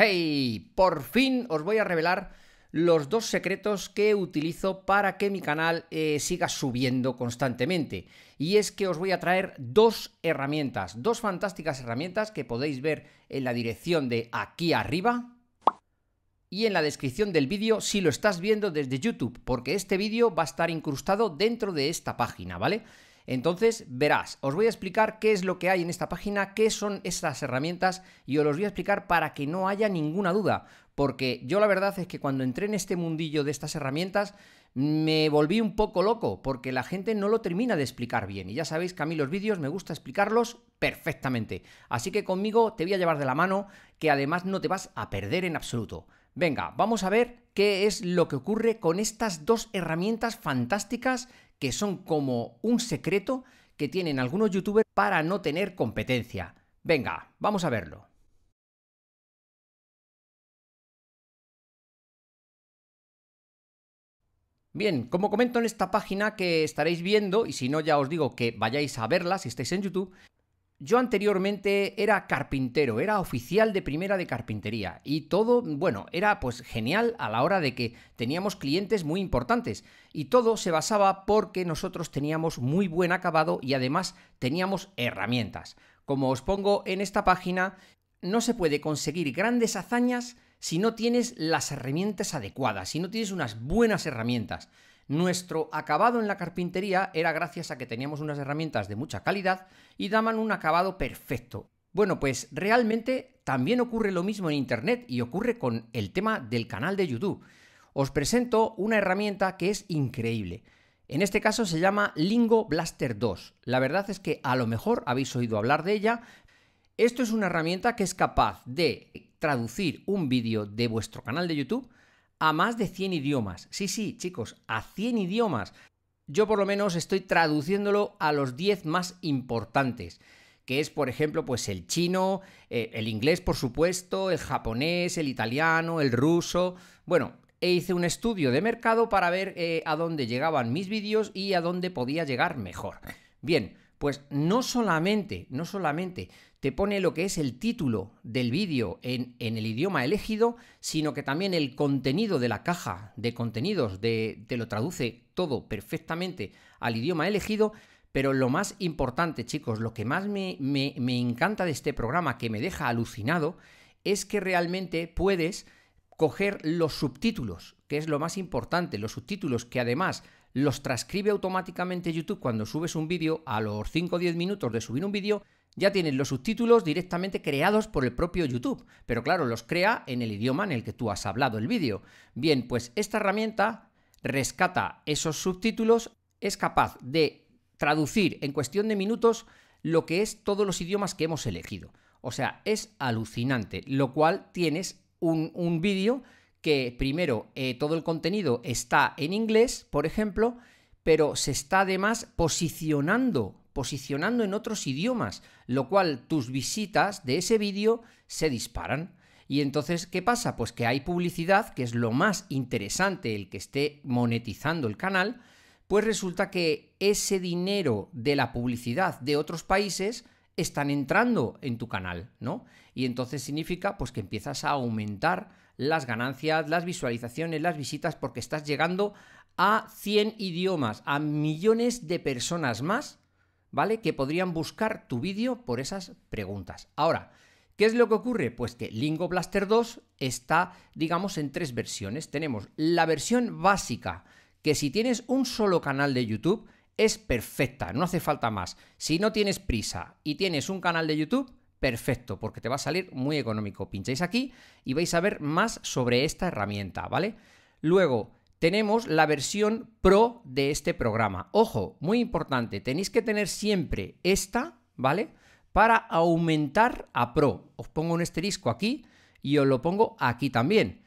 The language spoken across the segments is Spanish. ¡Hey! Por fin os voy a revelar los dos secretos que utilizo para que mi canal siga subiendo constantemente. Y es que os voy a traer dos fantásticas herramientas que podéis ver en la dirección de aquí arriba y en la descripción del vídeo si lo estás viendo desde YouTube, porque este vídeo va a estar incrustado dentro de esta página, ¿vale? Entonces verás, os voy a explicar qué es lo que hay en esta página, qué son estas herramientas y os los voy a explicar para que no haya ninguna duda, porque yo la verdad es que cuando entré en este mundillo de estas herramientas me volví un poco loco porque la gente no lo termina de explicar bien y ya sabéis que a mí los vídeos me gusta explicarlos perfectamente, así que conmigo te voy a llevar de la mano que además no te vas a perder en absoluto. Venga, vamos a ver qué es lo que ocurre con estas dos herramientas fantásticas que son como un secreto que tienen algunos youtubers para no tener competencia. Venga, vamos a verlo. Bien, como comento en esta página que estaréis viendo, y si no ya os digo que vayáis a verla si estáis en YouTube, yo anteriormente era carpintero, era oficial de primera de carpintería y todo, bueno, era pues genial a la hora de que teníamos clientes muy importantes y todo se basaba porque nosotros teníamos muy buen acabado y además teníamos herramientas. Como os pongo en esta página, no se puede conseguir grandes hazañas si no tienes las herramientas adecuadas, si no tienes unas buenas herramientas. Nuestro acabado en la carpintería era gracias a que teníamos unas herramientas de mucha calidad y daban un acabado perfecto. Bueno, pues realmente también ocurre lo mismo en Internet y ocurre con el tema del canal de YouTube. Os presento una herramienta que es increíble. En este caso se llama Lingo Blaster 2. La verdad es que a lo mejor habéis oído hablar de ella. Esto es una herramienta que es capaz de traducir un vídeo de vuestro canal de YouTube a más de 100 idiomas. Sí, chicos, a 100 idiomas. Yo por lo menos estoy traduciéndolo a los 10 más importantes, que es, por ejemplo, pues el chino, el inglés, por supuesto, el japonés, el italiano, el ruso. Bueno, hice un estudio de mercado para ver a dónde llegaban mis vídeos y a dónde podía llegar mejor. Bien, pues no solamente te pone lo que es el título del vídeo en el idioma elegido, sino que también el contenido de la caja de contenidos te lo traduce todo perfectamente al idioma elegido, pero lo más importante, chicos, lo que más me encanta de este programa, que me deja alucinado, es que realmente puedes coger los subtítulos, que es lo más importante, los subtítulos que además los transcribe automáticamente YouTube cuando subes un vídeo. A los 5 o 10 minutos de subir un vídeo, ya tienes los subtítulos directamente creados por el propio YouTube, pero claro, los crea en el idioma en el que tú has hablado el vídeo. Bien, pues esta herramienta rescata esos subtítulos, es capaz de traducir en cuestión de minutos lo que es todos los idiomas que hemos elegido. O sea, es alucinante, lo cual tienes un vídeo que primero todo el contenido está en inglés, por ejemplo, pero se está además posicionando en otros idiomas, lo cual tus visitas de ese vídeo se disparan. Y entonces, ¿qué pasa? Pues que hay publicidad, que es lo más interesante, el que esté monetizando el canal, pues resulta que ese dinero de la publicidad de otros países están entrando en tu canal, ¿no? Y entonces significa pues que empiezas a aumentar las ganancias, las visualizaciones, las visitas, porque estás llegando a 100 idiomas, a millones de personas más, ¿vale? Que podrían buscar tu vídeo por esas preguntas. Ahora, ¿qué es lo que ocurre? Pues que Lingo Blaster 2 está, digamos, en tres versiones. Tenemos la versión básica, que si tienes un solo canal de YouTube, es perfecta, no hace falta más. Si no tienes prisa y tienes un canal de YouTube, perfecto, porque te va a salir muy económico. Pincháis aquí y vais a ver más sobre esta herramienta, ¿vale? Luego tenemos la versión Pro de este programa. Ojo, muy importante, tenéis que tener siempre esta, ¿vale? Para aumentar a Pro. Os pongo un asterisco aquí y os lo pongo aquí también.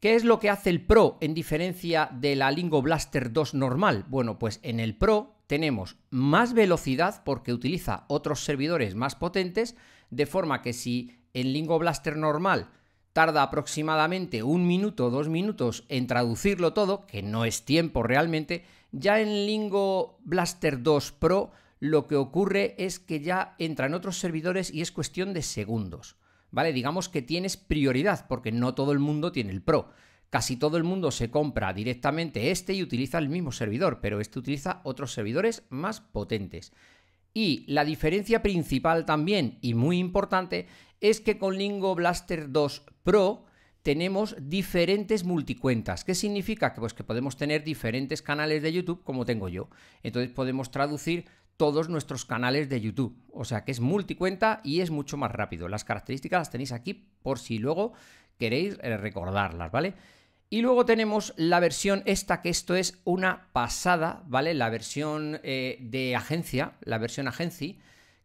¿Qué es lo que hace el Pro en diferencia de la Lingo Blaster 2 normal? Bueno, pues en el Pro tenemos más velocidad porque utiliza otros servidores más potentes, de forma que si en Lingo Blaster normal tarda aproximadamente 1 minuto, 2 minutos en traducirlo todo, que no es tiempo realmente, ya en Lingo Blaster 2 Pro lo que ocurre es que ya entran otros servidores y es cuestión de segundos, ¿vale? Digamos que tienes prioridad porque no todo el mundo tiene el Pro. Casi todo el mundo se compra directamente este y utiliza el mismo servidor, pero este utiliza otros servidores más potentes. Y la diferencia principal también, y muy importante, es que con Lingo Blaster 2 Pro tenemos diferentes multicuentas. ¿Qué significa? Que, pues, que podemos tener diferentes canales de YouTube como tengo yo. Entonces podemos traducir todos nuestros canales de YouTube. O sea que es multicuenta y es mucho más rápido. Las características las tenéis aquí por si luego queréis recordarlas, ¿vale? Y luego tenemos la versión esta, que esto es una pasada, ¿vale? La versión de agencia, la versión agency,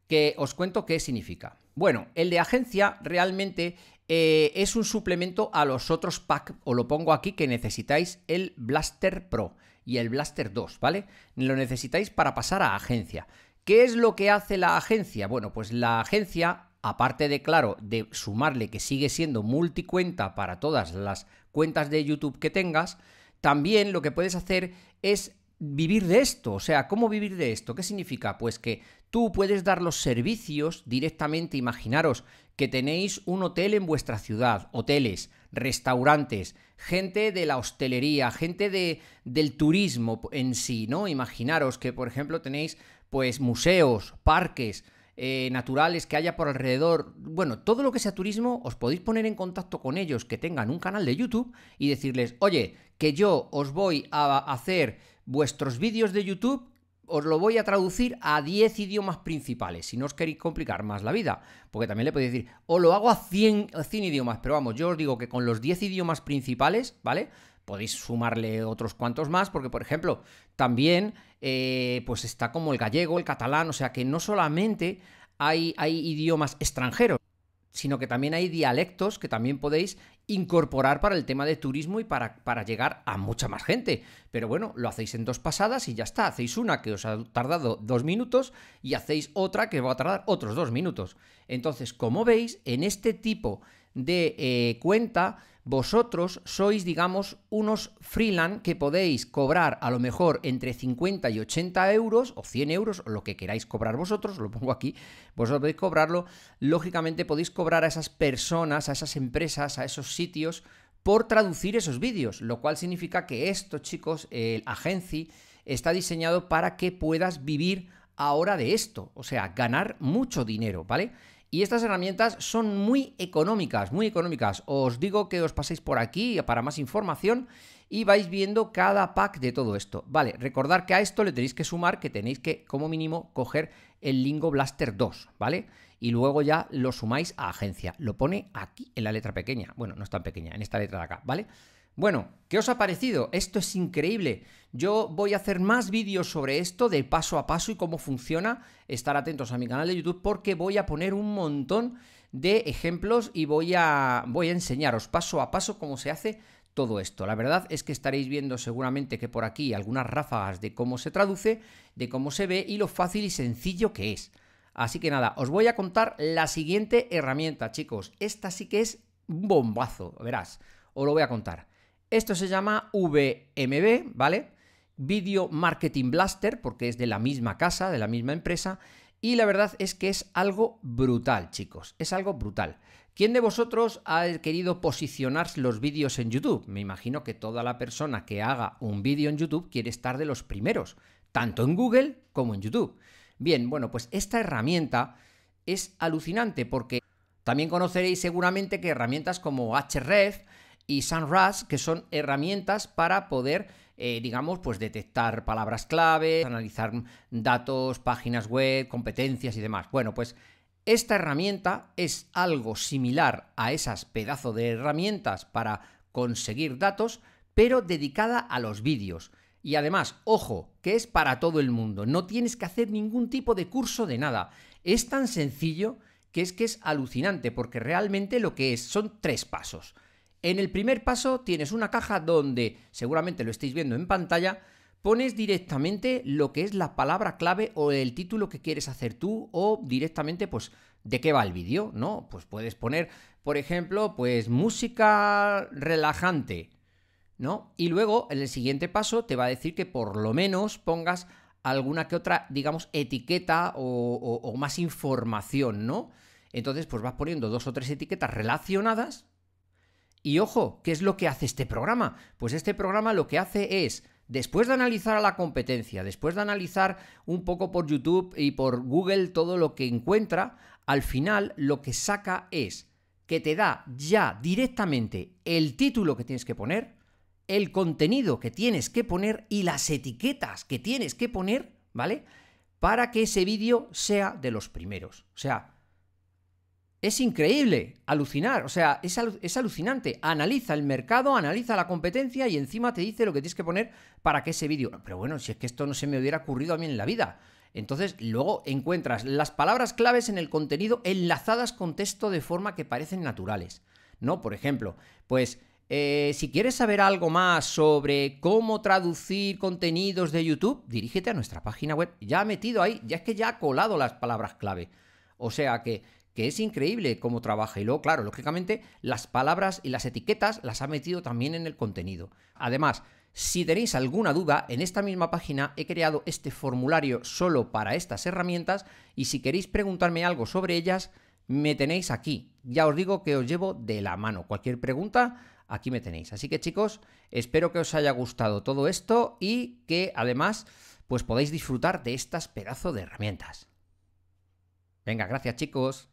que os cuento qué significa. Bueno, el de agencia realmente es un suplemento a los otros packs, os lo pongo aquí, que necesitáis el Blaster Pro y el Blaster 2, ¿vale? Lo necesitáis para pasar a agencia. ¿Qué es lo que hace la agencia? Bueno, pues la agencia, aparte de, claro, de sumarle que sigue siendo multicuenta para todas las cuentas de YouTube que tengas, también lo que puedes hacer es vivir de esto. O sea, ¿cómo vivir de esto? ¿Qué significa? Pues que tú puedes dar los servicios directamente. Imaginaros que tenéis un hotel en vuestra ciudad, hoteles, restaurantes, gente de la hostelería, gente del turismo en sí, ¿no? Imaginaros que, por ejemplo, tenéis pues museos, parques naturales que haya por alrededor. Bueno, todo lo que sea turismo, os podéis poner en contacto con ellos que tengan un canal de YouTube y decirles, oye, que yo os voy a hacer vuestros vídeos de YouTube, os lo voy a traducir a 10 idiomas principales, si no os queréis complicar más la vida, porque también le podéis decir, o lo hago a 100 idiomas, pero vamos, yo os digo que con los 10 idiomas principales, ¿vale? Podéis sumarle otros cuantos más, porque, por ejemplo, también pues está como el gallego, el catalán, o sea que no solamente hay idiomas extranjeros, sino que también hay dialectos que también podéis incorporar para el tema de turismo y para llegar a mucha más gente. Pero bueno, lo hacéis en dos pasadas y ya está. Hacéis una que os ha tardado 2 minutos y hacéis otra que va a tardar otros 2 minutos. Entonces, como veis, en este tipo de cuenta, vosotros sois, digamos, unos freelance que podéis cobrar a lo mejor entre 50 y 80 euros o 100 euros, lo que queráis cobrar vosotros, lo pongo aquí, vosotros podéis cobrarlo, lógicamente podéis cobrar a esas personas, a esas empresas, a esos sitios por traducir esos vídeos, lo cual significa que esto, chicos, el agency está diseñado para que puedas vivir ahora de esto, o sea, ganar mucho dinero, ¿vale? Y estas herramientas son muy económicas, muy económicas. Os digo que os paséis por aquí para más información y vais viendo cada pack de todo esto. Vale, recordad que a esto le tenéis que sumar que tenéis que, como mínimo, coger el Lingo Blaster 2, ¿vale? Y luego ya lo sumáis a agencia. Lo pone aquí en la letra pequeña. Bueno, no es tan pequeña, en esta letra de acá, ¿vale? Bueno, ¿qué os ha parecido? Esto es increíble. Yo voy a hacer más vídeos sobre esto de paso a paso y cómo funciona. Estar atentos a mi canal de YouTube porque voy a poner un montón de ejemplos y voy a enseñaros paso a paso cómo se hace todo esto. La verdad es que estaréis viendo seguramente que por aquí algunas ráfagas de cómo se traduce, de cómo se ve y lo fácil y sencillo que es. Así que nada, os voy a contar la siguiente herramienta, chicos. Esta sí que es un bombazo, verás. Os lo voy a contar. Esto se llama VMB, ¿vale? Video Marketing Blaster, porque es de la misma casa, de la misma empresa. Y la verdad es que es algo brutal, chicos. Es algo brutal. ¿Quién de vosotros ha querido posicionar los vídeos en YouTube? Me imagino que toda la persona que haga un vídeo en YouTube quiere estar de los primeros, tanto en Google como en YouTube. Bien, bueno, pues esta herramienta es alucinante porque también conoceréis seguramente que herramientas como HREF, y SunRush, que son herramientas para poder, digamos, pues detectar palabras clave, analizar datos, páginas web, competencias y demás. Bueno, pues esta herramienta es algo similar a esas pedazos de herramientas para conseguir datos, pero dedicada a los vídeos. Y además, ojo, que es para todo el mundo. No tienes que hacer ningún tipo de curso de nada. Es tan sencillo que es alucinante, porque realmente lo que es son 3 pasos. En el primer paso tienes una caja donde, seguramente lo estáis viendo en pantalla, pones directamente lo que es la palabra clave o el título que quieres hacer tú o directamente, pues, de qué va el vídeo, ¿no? Pues puedes poner, por ejemplo, pues, música relajante, ¿no? Y luego, en el siguiente paso, te va a decir que por lo menos pongas alguna que otra, digamos, etiqueta o más información, ¿no? Entonces, pues vas poniendo 2 o 3 etiquetas relacionadas. Y ojo, ¿qué es lo que hace este programa? Pues este programa lo que hace es, después de analizar a la competencia, después de analizar un poco por YouTube y por Google todo lo que encuentra, al final lo que saca es que te da ya directamente el título que tienes que poner, el contenido que tienes que poner y las etiquetas que tienes que poner, ¿vale? Para que ese vídeo sea de los primeros. O sea, es increíble, alucinar, o sea, es alucinante. Analiza el mercado, analiza la competencia y encima te dice lo que tienes que poner para que ese vídeo... Pero bueno, si es que esto no se me hubiera ocurrido a mí en la vida. Entonces, luego encuentras las palabras claves en el contenido enlazadas con texto de forma que parecen naturales, ¿no? Por ejemplo, pues... si quieres saber algo más sobre cómo traducir contenidos de YouTube, dirígete a nuestra página web. Ya ha metido ahí, ya es que ya ha colado las palabras clave. O sea que es increíble cómo trabaja. Y luego, claro, lógicamente, las palabras y las etiquetas las ha metido también en el contenido. Además, si tenéis alguna duda, en esta misma página he creado este formulario solo para estas herramientas y si queréis preguntarme algo sobre ellas, me tenéis aquí. Ya os digo que os llevo de la mano. Cualquier pregunta... aquí me tenéis. Así que, chicos, espero que os haya gustado todo esto y que, además, pues podáis disfrutar de estas pedazos de herramientas. Venga, gracias, chicos.